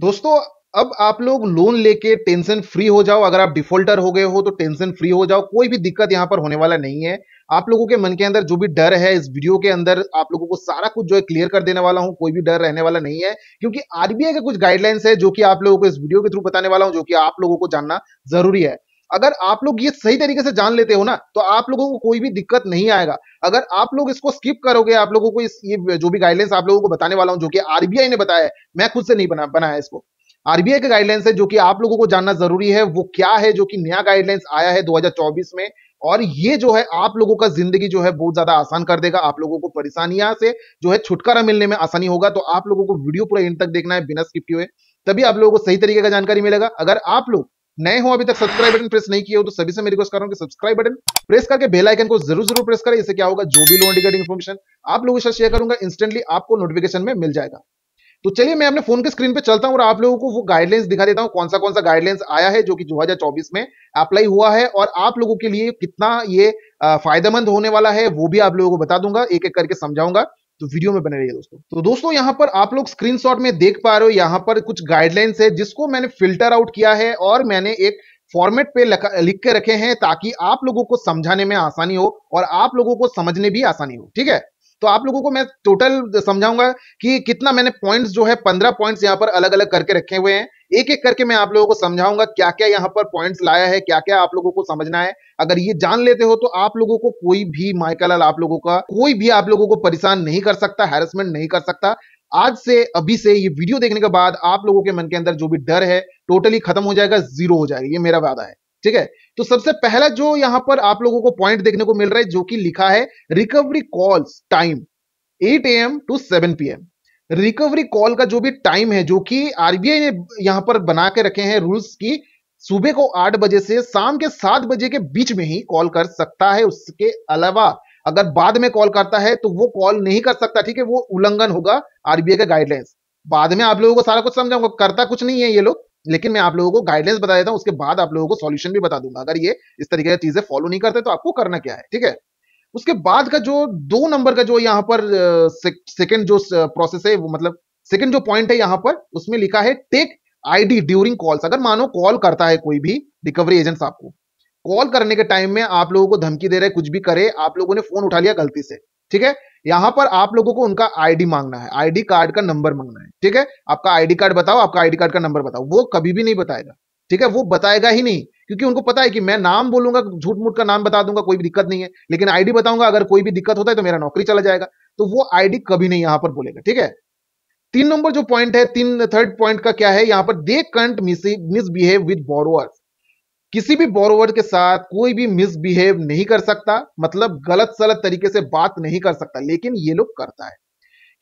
दोस्तों अब आप लोग लोन लेके टेंशन फ्री हो जाओ। अगर आप डिफॉल्टर हो गए हो तो टेंशन फ्री हो जाओ, कोई भी दिक्कत यहाँ पर होने वाला नहीं है। आप लोगों के मन के अंदर जो भी डर है, इस वीडियो के अंदर आप लोगों को सारा कुछ जो है क्लियर कर देने वाला हूँ। कोई भी डर रहने वाला नहीं है, क्योंकि आरबीआई का कुछ गाइडलाइंस है जो कि आप लोगों को इस वीडियो के थ्रू बताने वाला हूँ, जो कि आप लोगों को जानना जरूरी है। अगर आप लोग ये सही तरीके से जान लेते हो ना, तो आप लोगों को कोई भी दिक्कत नहीं आएगा। अगर आप लोग इसको स्किप करोगे, आप लोगों को ये जो भी गाइडलाइंस आप लोगों को बताने वाला हूँ, जो कि आरबीआई ने बताया है, मैं खुद से नहीं बनाया इसको, आरबीआई के गाइडलाइंस है जो कि आप लोगों को जानना जरूरी है। वो क्या है, जो कि नया गाइडलाइंस आया है 2024 में, और ये जो है आप लोगों का जिंदगी जो है बहुत ज्यादा आसान कर देगा। आप लोगों को परेशानियां से जो है छुटकारा मिलने में आसानी होगा। तो आप लोगों को वीडियो पूरा एंड तक देखना है बिना स्किप किए हुए, तभी आप लोगों को सही तरीके का जानकारी मिलेगा। अगर आप लोग नए हो, अभी तक सब्सक्राइब बटन प्रेस नहीं किए हो, तो सभी से मैं रिक्वेस्ट कर रहा हूं कि सब्सक्राइब बटन प्रेस करके बेल आइकन को जरूर प्रेस करें। इससे क्या होगा, जो भी लोन रिगार्डिंग इन्फॉर्मेशन आप लोगों के साथ शेयर करूंगा, इंस्टेंटली आपको नोटिफिकेशन में मिल जाएगा। तो चलिए मैं अपने फोन के स्क्रीन पे चलता हूं और आप लोगों को वो गाइडलाइंस दिखा देता हूं, कौन सा गाइडलाइंस आया है जो कि 2024 में अप्लाई हुआ है और आप लोगों के लिए कितना ये फायदेमंद होने वाला है, वो भी आप लोगों को बता दूंगा, एक एक करके समझाऊंगा। तो वीडियो में बने रहिए दोस्तों। तो दोस्तों यहाँ पर आप लोग स्क्रीनशॉट में देख पा रहे हो, यहाँ पर कुछ गाइडलाइंस है जिसको मैंने फिल्टर आउट किया है और मैंने एक फॉर्मेट पे लिख के रखे हैं, ताकि आप लोगों को समझाने में आसानी हो और आप लोगों को समझने भी आसानी हो। ठीक है, तो आप लोगों को मैं टोटल समझाऊंगा कि कितना मैंने पॉइंट्स जो है 15 पॉइंट्स यहाँ पर अलग अलग करके रखे हुए हैं। एक एक करके मैं आप लोगों को समझाऊंगा क्या क्या यहाँ पर पॉइंट्स लाया है, क्या क्या आप लोगों को समझना है। अगर ये जान लेते हो तो आप लोगों को कोई भी माइकालाल आप लोगों का कोई भी आप लोगों को परेशान नहीं कर सकता, हैरेसमेंट नहीं कर सकता। आज से अभी से ये वीडियो देखने के बाद आप लोगों के मन के अंदर जो भी डर है टोटली खत्म हो जाएगा, जीरो हो जाएगा, ये मेरा वादा है। ठीक है, तो सबसे पहला जो यहां पर आप लोगों को पॉइंट देखने को मिल रहा है, जो कि लिखा है recovery calls time 8 AM to 7 PM। Recovery call का जो भी टाइम है, जो कि आरबीआई ने यहां पर बना के रखे हैं रूल्स की, सुबह को 8 बजे से शाम के 7 बजे के बीच में ही कॉल कर सकता है। उसके अलावा अगर बाद में कॉल करता है तो वो कॉल नहीं कर सकता। ठीक है, वो उल्लंघन होगा आरबीआई का गाइडलाइंस। बाद में आप लोगों को सारा कुछ समझाऊंगा, करता कुछ नहीं है ये लोग, लेकिन मैं आप लोगों को गाइडलाइंस बता देता हूं, उसके बाद आप लोगों को सॉल्यूशन भी बता दूंगा। अगर ये इस तरीके की चीजें फॉलो नहीं करते तो आपको करना क्या है। ठीक है, उसके बाद का जो 2 नंबर का जो यहाँ पर सेकंड जो प्रोसेस है, वो मतलब सेकंड जो पॉइंट है यहाँ पर, उसमें लिखा है टेक आईडी ड्यूरिंग कॉल्स। अगर मानो कॉल करता है कोई भी रिकवरी एजेंट, आपको कॉल करने के टाइम में आप लोगों को धमकी दे रहे, कुछ भी करे, आप लोगों ने फोन उठा लिया गलती से, ठीक है, यहां पर आप लोगों को उनका आईडी मांगना है, आईडी कार्ड का नंबर मांगना है। ठीक है, आपका आईडी कार्ड बताओ, आपका आईडी कार्ड का नंबर बताओ, वो कभी भी नहीं बताएगा। ठीक है, वो बताएगा ही नहीं, क्योंकि उनको पता है कि मैं नाम बोलूंगा, झूठ मूठ का नाम बता दूंगा, कोई भी दिक्कत नहीं है, लेकिन आईडी बताऊंगा, अगर कोई भी दिक्कत होता है तो मेरा नौकरी चला जाएगा। तो वो आईडी कभी नहीं यहां पर बोलेगा। ठीक है, 3 नंबर जो पॉइंट है, थर्ड पॉइंट का क्या है, यहां पर they can't misbehave with borrowers. किसी भी बोरोवर के साथ कोई भी मिसबिहेव नहीं कर सकता, मतलब गलत सलत तरीके से बात नहीं कर सकता, लेकिन ये लोग करता है।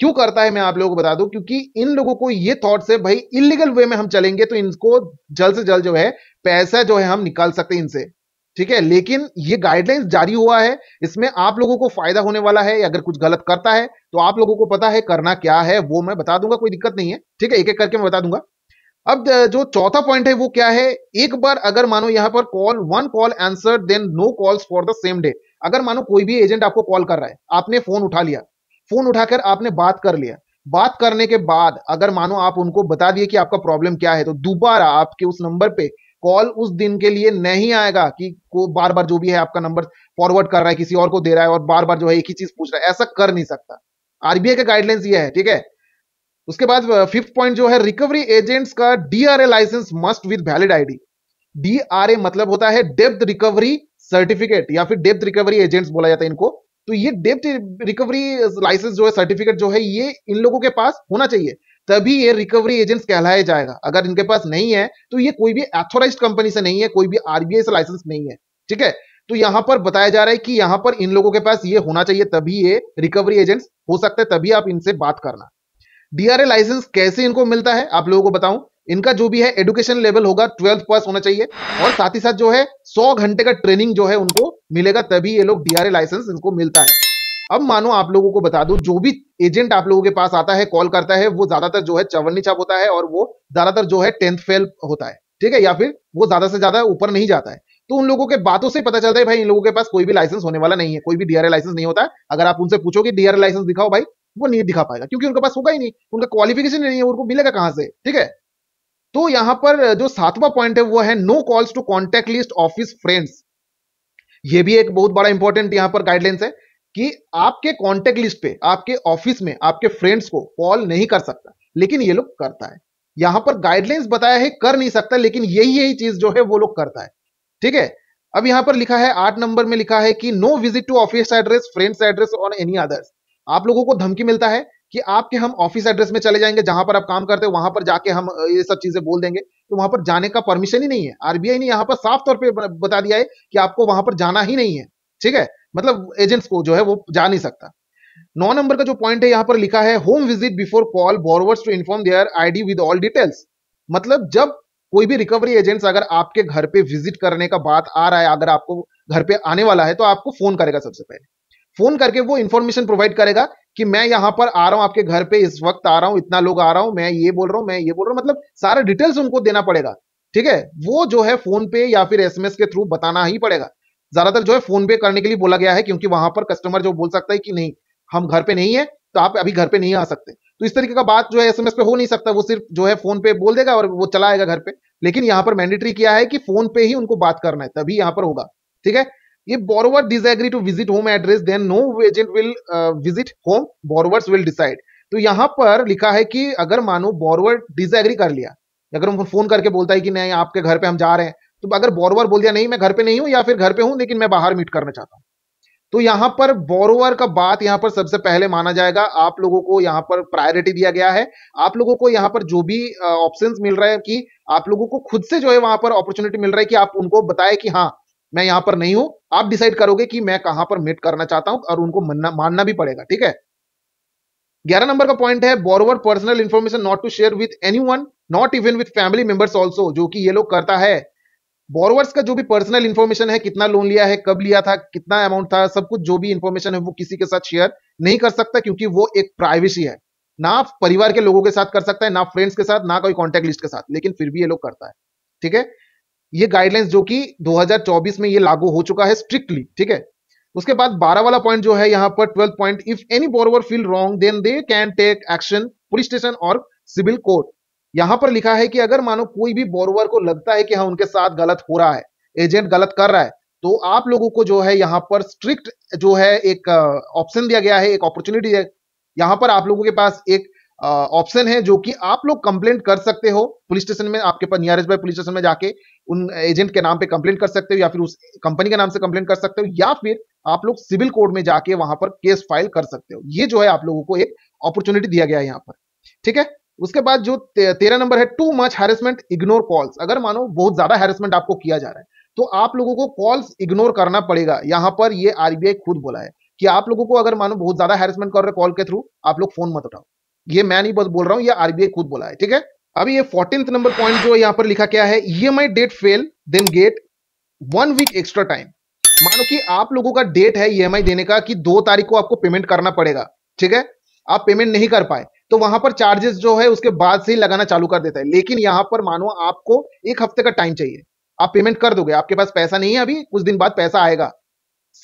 क्यों करता है मैं आप लोगों को बता दूं, क्योंकि इन लोगों को ये थॉट्स है भाई इलीगल वे में हम चलेंगे तो इनको जल्द से जल्द जो है पैसा जो है हम निकाल सकते हैं इनसे। ठीक है, लेकिन ये गाइडलाइंस जारी हुआ है, इसमें आप लोगों को फायदा होने वाला है। अगर कुछ गलत करता है तो आप लोगों को पता है करना क्या है, वो मैं बता दूंगा, कोई दिक्कत नहीं है। ठीक है, एक एक करके मैं बता दूंगा। अब जो चौथा पॉइंट है वो क्या है, एक बार अगर मानो यहाँ पर one call answer then no calls for the same day. अगर मानो कोई भी एजेंट आपको कॉल कर रहा है, आपने फोन उठा लिया, फोन उठाकर आपने बात कर लिया, बात करने के बाद अगर मानो आप उनको बता दिए कि आपका प्रॉब्लम क्या है, तो दोबारा आपके उस नंबर पे कॉल उस दिन के लिए नहीं आएगा कि को बार बार जो भी है आपका नंबर फॉरवर्ड कर रहा है, किसी और को दे रहा है और बार बार जो है एक ही चीज पूछ रहा है, ऐसा कर नहीं सकता। आरबीआई का गाइडलाइंस ये है। ठीक है, उसके बाद 5th पॉइंट जो है, रिकवरी एजेंट्स का DRA licence must with valid ID. DRA मतलब होता है डेप्थ रिकवरी सर्टिफिकेट, या फिर डेप्थ रिकवरी एजेंट्स बोला जाता है इनको। तो ये डेप्थ रिकवरी लाइसेंस जो है, सर्टिफिकेट जो है, ये इन लोगों के पास होना चाहिए, तभी ये रिकवरी एजेंट्स कहलाया जाएगा। अगर इनके पास नहीं है तो ये कोई भी ऑथराइज्ड कंपनी से नहीं है, कोई भी आरबीआई से लाइसेंस नहीं है। ठीक है, तो यहां पर बताया जा रहा है कि यहां पर इन लोगों के पास ये होना चाहिए, तभी ये रिकवरी एजेंट्स हो सकते हैं, तभी आप इनसे बात करना। डीआरए लाइसेंस कैसे इनको मिलता है आप लोगों को बताऊं, इनका जो भी है एजुकेशन लेवल होगा 12th पास होना चाहिए, और साथ ही साथ जो है 100 घंटे का ट्रेनिंग जो है उनको मिलेगा, तभी ये लोग डीआरए लाइसेंस इनको मिलता है। अब मानो आप लोगों को बता दूं, जो भी एजेंट आप लोगों के पास आता है, कॉल करता है, वो ज्यादातर जो है 54 छाप होता है, और वो ज्यादातर जो है 10th फेल होता है। ठीक है, या फिर वो ज्यादा से ज्यादा ऊपर नहीं जाता है। तो उन लोगों के बातों से पता चलता है भाई इन लोगों के पास कोई भी लाइसेंस होने वाला नहीं है, कोई भी डीआरए लाइसेंस नहीं होता है। अगर आप उनसे पूछोगे डीआरए लाइसेंस दिखाओ भाई, वो नहीं दिखा पाएगा, क्योंकि उनके पास होगा ही नहीं, उनका क्वालिफिकेशन नहीं है, उनको मिलेगा कहां से। ठीक है, तो यहां पर जो 7वां पॉइंट है वो है no calls to contact list office friends. ये भी एक बहुत बड़ा इंपॉर्टेंट यहां पर गाइडलाइंस है कि आपके कॉन्टैक्ट लिस्ट पे, आपके ऑफिस में आपके फ्रेंड्स को कॉल नहीं कर सकता, लेकिन ये लोग करता है। यहां पर गाइडलाइंस बताया है कर नहीं सकता, लेकिन यही चीज जो है वो लोग करता है। ठीक है, अब यहां पर लिखा है 8 नंबर में लिखा है कि no visit to office address, friends address और एनी अदर्स। आप लोगों को धमकी मिलता है कि आपके हम ऑफिस एड्रेस में चले जाएंगे, जहां पर आप काम करते हो वहां पर जाके हम ये सब चीजें बोल देंगे, तो वहां पर जाने का परमिशन ही नहीं है। आरबीआई ने यहां पर साफ तौर पे बता दिया है कि आपको वहां पर जाना ही नहीं है। ठीक है, मतलब एजेंट्स को जो है वो जा नहीं सकता। 9 नंबर का जो पॉइंट है यहां पर लिखा है home visit before call borrowers to inform their ID with all details. मतलब जब कोई भी रिकवरी एजेंट्स अगर आपके घर पे विजिट करने का बात आ रहा है, अगर आपको घर पे आने वाला है, तो आपको फोन करेगा। सबसे पहले फोन करके वो इन्फॉर्मेशन प्रोवाइड करेगा कि मैं यहां पर आ रहा हूं, आपके घर पे इस वक्त आ रहा हूं, इतना लोग आ रहा हूं, मैं ये बोल रहा हूं, मतलब सारा डिटेल्स उनको देना पड़ेगा। ठीक है, वो जो है फोन पे या फिर एसएमएस के थ्रू बताना ही पड़ेगा। ज्यादातर जो है फोन पे करने के लिए बोला गया है, क्योंकि वहां पर कस्टमर जो बोल सकता है कि नहीं हम घर पे नहीं है, तो आप अभी घर पे नहीं आ सकते, तो इस तरीके का बात जो है एसएमएस पे हो नहीं सकता। वो सिर्फ जो है फोन पे बोल देगा और वो चला आएगा घर पे। लेकिन यहां पर मैंडेटरी किया है कि फोन पे ही उनको बात करना है, तभी यहां पर होगा। ठीक है, ये borrower disagree to visit home address then no agent will visit home borrowers will decide. तो यहां पर लिखा है कि अगर मानो बोरोवर डिसएग्री कर लिया, अगर हम फोन करके बोलता है कि नहीं आपके घर पे हम जा रहे हैं, तो अगर बोरोवर बोल दिया नहीं मैं घर पे नहीं हूं या फिर घर पे हूं लेकिन मैं बाहर मीट करना चाहता हूं, तो यहां पर बोरोवर का बात यहां पर सबसे पहले माना जाएगा। आप लोगों को यहां पर प्रायोरिटी दिया गया है। आप लोगों को यहां पर जो भी ऑप्शंस मिल रहा है कि आप लोगों को खुद से जो है वहां पर अपॉर्चुनिटी मिल रहा है कि आप उनको बताएं कि हाँ मैं यहां पर नहीं हूं, आप डिसाइड करोगे कि मैं कहां पर मीट करना चाहता हूं, और उनको मानना भी पड़ेगा। ठीक है, 11 नंबर का पॉइंट है borrower personal information not to share with anyone not even with family members also, जो कि ये लोग करता है। बोरोवर्स का जो भी पर्सनल इन्फॉर्मेशन है, कितना लोन लिया है, कब लिया था, कितना अमाउंट था, सब कुछ जो भी इन्फॉर्मेशन है वो किसी के साथ शेयर नहीं कर सकता, क्योंकि वो एक प्राइवेसी है। ना परिवार के लोगों के साथ कर सकता है, ना फ्रेंड्स के साथ, ना कोई कॉन्टैक्ट लिस्ट के साथ, लेकिन फिर भी ये लोग करता है। ठीक है, ये गाइडलाइंस जो कि 2024 में ये लागू हो चुका है स्ट्रिक्टली। ठीक है, उसके बाद 12 वाला पॉइंट जो है यहाँ पर 12 point, if any borrower feel wrong then they can take action police station और सिविल कोर्ट। यहां पर लिखा है कि अगर मानो कोई भी बोरोवर को लगता है कि हाँ उनके साथ गलत हो रहा है, एजेंट गलत कर रहा है, तो आप लोगों को जो है यहाँ पर स्ट्रिक्ट जो है एक ऑप्शन दिया गया है, एक अपॉर्चुनिटी है। यहाँ पर आप लोगों के पास एक ऑप्शन है जो कि आप लोग कंप्लेंट कर सकते हो पुलिस स्टेशन में, आपके पास नियरेस्ट बाय पुलिस स्टेशन में जाके उन एजेंट के नाम पे कंप्लेंट कर सकते हो, या फिर उस कंपनी के नाम से कंप्लेंट कर सकते हो, या फिर आप लोग सिविल कोर्ट में जाके वहां पर केस फाइल कर सकते हो। ये जो है आप लोगों को एक अपॉर्चुनिटी दिया गया है यहाँ पर। ठीक है, उसके बाद जो 13 नंबर है too much harassment ignore calls. अगर मानो बहुत ज्यादा हैरेसमेंट आपको किया जा रहा है, तो आप लोगों को कॉल्स इग्नोर करना पड़ेगा। यहां पर ये आरबीआई खुद बोला है कि आप लोगों को अगर मानो बहुत ज्यादा हैरेसमेंट कर रहे कॉल के थ्रू, आप लोग फोन मत उठाओ। ये मैं नहीं बोल रहा हूं, ये आरबीआई खुद बोला है। ठीक है, अभी ये 14 नंबर पॉइंट जो यहाँ पर लिखा क्या है, EMI date fail then get 1 week extra time. मानो कि आप लोगों का डेट है ईएमआई देने का कि 2 तारीख को आपको पेमेंट करना पड़ेगा। ठीक है, आप पेमेंट नहीं कर पाए तो वहां पर चार्जेस जो है उसके बाद से ही लगाना चालू कर देता है। लेकिन यहां पर मानो आपको 1 हफ्ते का टाइम चाहिए, आप पेमेंट कर दोगे, आपके पास पैसा नहीं है अभी, कुछ दिन बाद पैसा आएगा।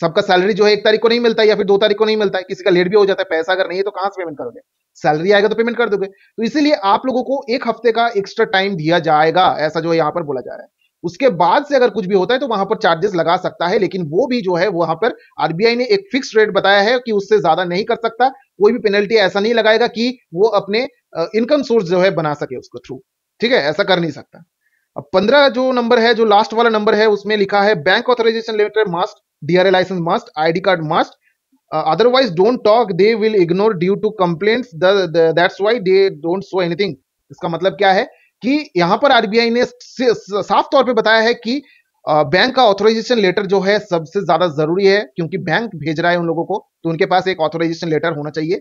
सबका सैलरी जो है 1 तारीख को नहीं मिलता है या फिर 2 तारीख को नहीं मिलता है, किसी का लेट भी हो जाता है। पैसा अगर नहीं है तो कहां से पेमेंट करोगे, सैलरी आएगा तो पेमेंट कर दोगे। तो इसीलिए आप लोगों को 1 हफ्ते का एक्स्ट्रा टाइम दिया जाएगा, ऐसा जो यहाँ पर बोला जा रहा है। उसके बाद से अगर कुछ भी होता है तो वहां पर चार्जेस लगा सकता है, लेकिन वो भी जो है वहां पर आरबीआई ने एक फिक्स रेट बताया है कि उससे ज्यादा नहीं कर सकता। कोई भी पेनल्टी ऐसा नहीं लगाएगा कि वो अपने इनकम सोर्स जो है बना सके उसको थ्रू। ठीक है, ऐसा कर नहीं सकता। अब 15 जो नंबर है, जो लास्ट वाला नंबर है, उसमें लिखा है bank authorisation letter must, DRA licence must, ID card must, otherwise don't talk they will ignore due to complaints that's why they don't show anything. इसका मतलब क्या है कि यहां पर आरबीआई ने साफ तौर पे बताया है कि बैंक का ऑथराइजेशन लेटर जो है सबसे ज्यादा जरूरी है, क्योंकि बैंक भेज रहा है उन लोगों को, तो उनके पास एक ऑथराइजेशन लेटर होना चाहिए,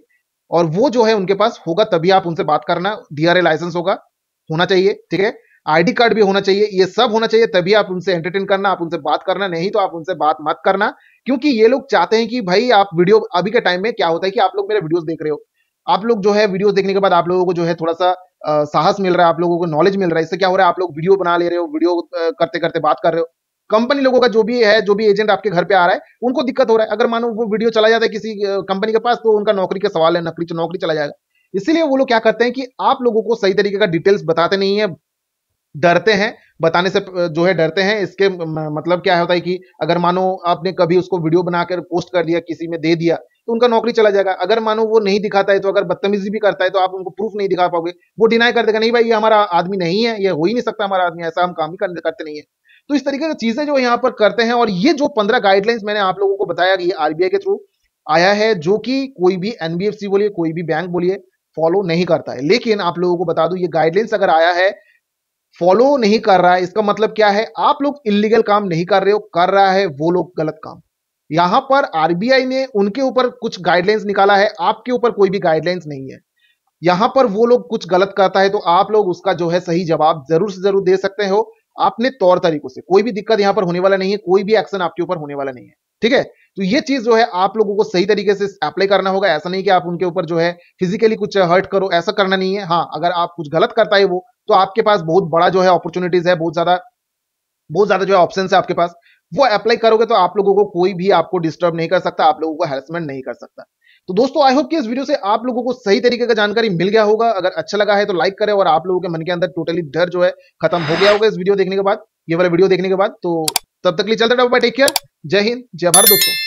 और वो जो है उनके पास होगा तभी आप उनसे बात करना। डीआरए लाइसेंस होना चाहिए, ठीक है, आईडी कार्ड भी होना चाहिए, ये सब होना चाहिए, तभी आप उनसे एंटरटेन करना, आप उनसे बात करना, नहीं तो आप उनसे बात मत करना। क्योंकि ये लोग चाहते हैं कि भाई आप वीडियो, अभी के टाइम में क्या होता है कि आप लोग मेरे वीडियोस देख रहे हो, आप लोग जो है वीडियोस देखने के बाद आप लोगों को जो है थोड़ा सा साहस मिल रहा है, आप लोगों को नॉलेज मिल रहा है। इससे क्या हो रहा है, आप लोग वीडियो बना ले रहे हो, वीडियो करते करते बात कर रहे हो। कंपनी लोगों का जो भी है, जो भी एजेंट आपके घर पे आ रहा है, उनको दिक्कत हो रहा है। अगर मानो वो वीडियो चला जाता है किसी कंपनी के पास, तो उनका नौकरी का सवाल है, नौकरी चला जाएगा। इसीलिए वो लोग क्या करते हैं कि आप लोगों को सही तरीके का डिटेल्स बताते नहीं है, डरते हैं, बताने से जो है डरते हैं। इसके मतलब क्या होता है कि अगर मानो आपने कभी उसको वीडियो बनाकर पोस्ट कर दिया, किसी में दे दिया, तो उनका नौकरी चला जाएगा। अगर मानो वो नहीं दिखाता है, तो अगर बदतमीजी भी करता है तो आप उनको प्रूफ नहीं दिखा पाओगे, वो डिनाई कर देगा, नहीं भाई ये हमारा आदमी नहीं है, ये हो ही नहीं सकता हमारा आदमी, ऐसा हम काम ही करते नहीं है। तो इस तरीके की चीजें जो यहाँ पर करते हैं। और ये जो 15 गाइडलाइंस मैंने आप लोगों को बताया कि ये आरबीआई के थ्रू आया है, जो कि कोई भी एनबीएफसी बोलिए, कोई भी बैंक बोलिए, फॉलो नहीं करता है। लेकिन आप लोगों को बता दूं, ये गाइडलाइंस अगर आया है, फॉलो नहीं कर रहा है, इसका मतलब क्या है, आप लोग इल्लीगल काम नहीं कर रहे हो, कर रहा है वो लोग गलत काम। यहां पर आरबीआई ने उनके ऊपर कुछ गाइडलाइंस निकाला है, आपके ऊपर कोई भी गाइडलाइंस नहीं है। यहां पर वो लोग कुछ गलत करता है तो आप लोग उसका जो है सही जवाब जरूर से जरूर दे सकते हो अपने तौर तरीकों से। कोई भी दिक्कत यहां पर होने वाला नहीं है, कोई भी एक्शन आपके ऊपर होने वाला नहीं है, ठीक है। तो ये चीज जो है आप लोगों को सही तरीके से अप्लाई करना होगा। ऐसा नहीं कि आप उनके ऊपर जो है फिजिकली कुछ हर्ट करो, ऐसा करना नहीं है। हाँ, अगर आप कुछ गलत करता है वो, तो आपके पास बहुत बड़ा जो है अपॉर्चुनिटीज है, बहुत ज्यादा जो है ऑप्शन है आपके पास, वो अप्लाई करोगे तो आप लोगों को कोई भी आपको डिस्टर्ब नहीं कर सकता, आप लोगों को हैरेसमेंट नहीं कर सकता। तो दोस्तों, आई होप कि इस वीडियो से आप लोगों को सही तरीके का जानकारी मिल गया होगा। अगर अच्छा लगा है तो लाइक करें, और आप लोगों के मन के अंदर टोटली डर जो है खत्म हो गया होगा इस वीडियो देखने के बाद, ये वाला वीडियो देखने के बाद। तो तब तक के लिए चलते, टेक केयर, जय हिंद, जय भारत दोस्तों।